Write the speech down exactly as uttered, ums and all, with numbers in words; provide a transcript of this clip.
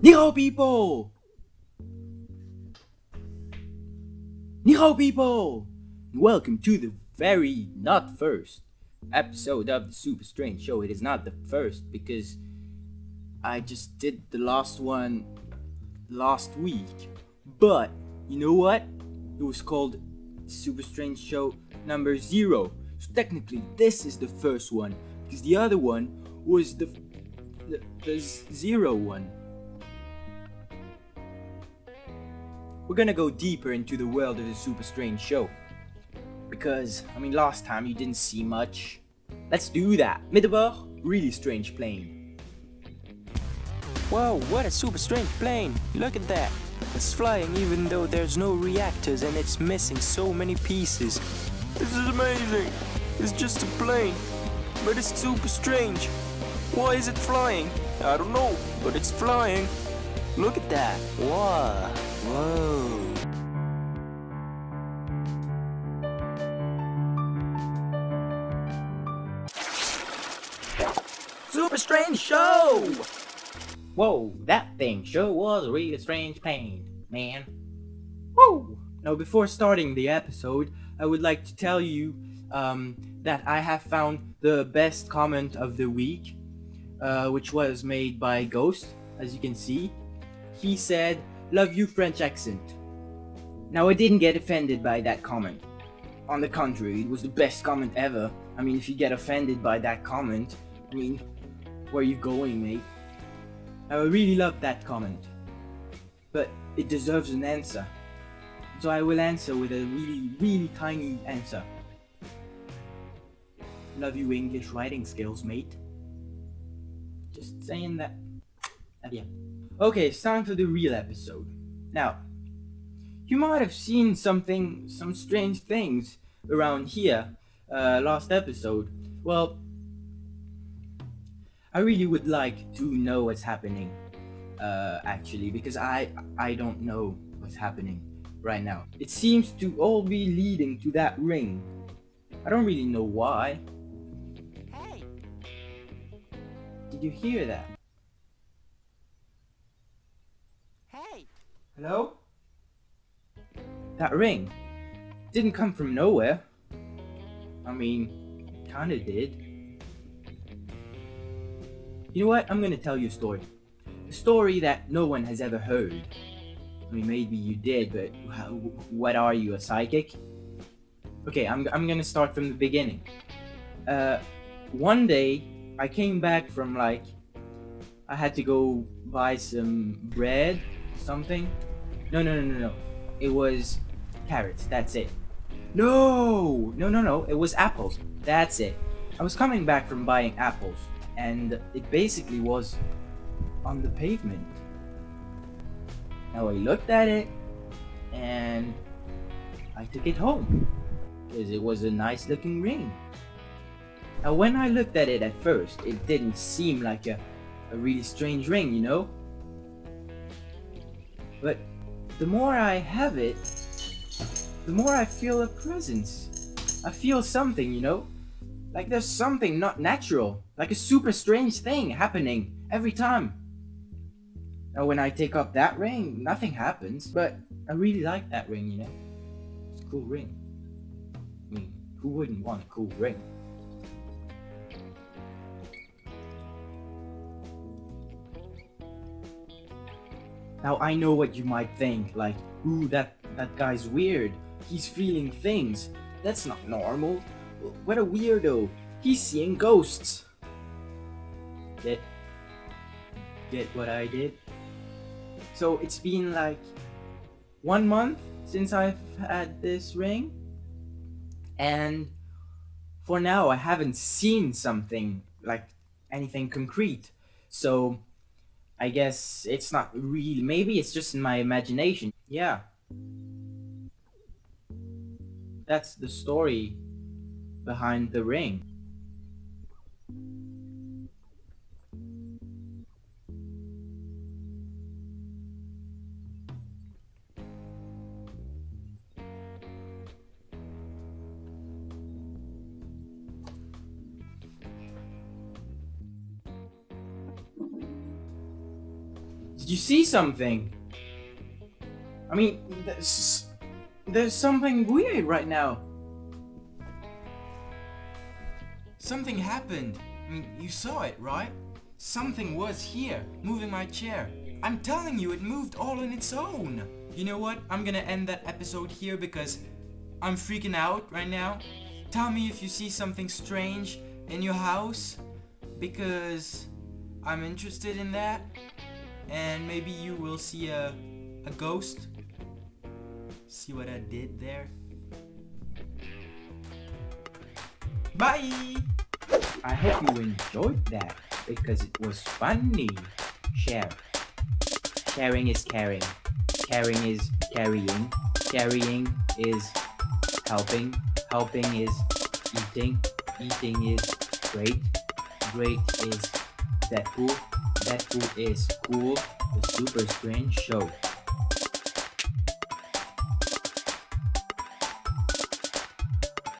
Ni hao, people! Ni hao, people! Welcome to the very not first episode of the Super Strange Show. It is not the first because I just did the last one last week. But you know what? It was called Super Strange Show number zero. So technically, this is the first one because the other one was the, the, the zero one. We're gonna go deeper into the world of the Super Strange Show. Because, I mean, last time you didn't see much. Let's do that. Mais d'abord, really strange plane. Whoa, what a super strange plane. Look at that. It's flying even though there's no reactors and it's missing so many pieces. This is amazing. It's just a plane. But it's super strange. Why is it flying? I don't know, but it's flying. Look at that. Wow. Whoa. Super Strange Show! Whoa, that thing sure was a really strange plane, man. Woo! Now, before starting the episode, I would like to tell you um, that I have found the best comment of the week, uh, which was made by Ghost, as you can see. He said, "Love you, French accent." Now, I didn't get offended by that comment. On the contrary, it was the best comment ever. I mean, if you get offended by that comment, I mean, where are you going, mate? I really love that comment. But it deserves an answer. So I will answer with a really, really tiny answer. Love you, English writing skills, mate. Just saying that. Yeah. Okay, it's time for the real episode. Now, you might have seen something, some strange things around here uh, last episode. Well, I really would like to know what's happening, uh, actually, because I I don't know what's happening right now. It seems to all be leading to that ring. I don't really know why. Hey! Did you hear that? Hey! Hello? That ring didn't come from nowhere. I mean, kinda did. You know what? I'm gonna tell you a story. A story that no one has ever heard. I mean, maybe you did, but what are you, a psychic? Okay, I'm, I'm gonna start from the beginning. Uh, one day, I came back from, like, I had to go buy some bread, something. No, no, no, no, no. It was carrots, that's it. No! No, no, no, it was apples. That's it. I was coming back from buying apples. And it basically was on the pavement. Now I looked at it and I took it home because it was a nice looking ring. Now when I looked at it at first, it didn't seem like a, a really strange ring, you know? But the more I have it, the more I feel a presence. I feel something, you know? Like there's something not natural, like a super strange thing happening every time. Now when I take up that ring, nothing happens, but I really like that ring, you know? It's a cool ring. I mean, who wouldn't want a cool ring? Now I know what you might think, like, ooh, that, that guy's weird, he's feeling things, that's not normal. What a weirdo! He's seeing ghosts! Get... Get what I did? So it's been like one month since I've had this ring, and for now I haven't seen something, like anything concrete. So I guess it's not real. Maybe it's just in my imagination. Yeah. That's the story behind the ring. Did you see something? I mean, there's, there's something weird right now. Something happened. I mean, you saw it, right? Something was here, moving my chair. I'm telling you, it moved all on its own. You know what? I'm gonna end that episode here because I'm freaking out right now. Tell me if you see something strange in your house, because I'm interested in that, and maybe you will see a, a ghost. See what I did there? Bye! I hope you enjoyed that, because it was funny. Share. Sharing is caring. Caring is carrying. Carrying is helping. Helping is eating. Eating is great. Great is Deadpool. Deadpool is cool. The Super Strange Show.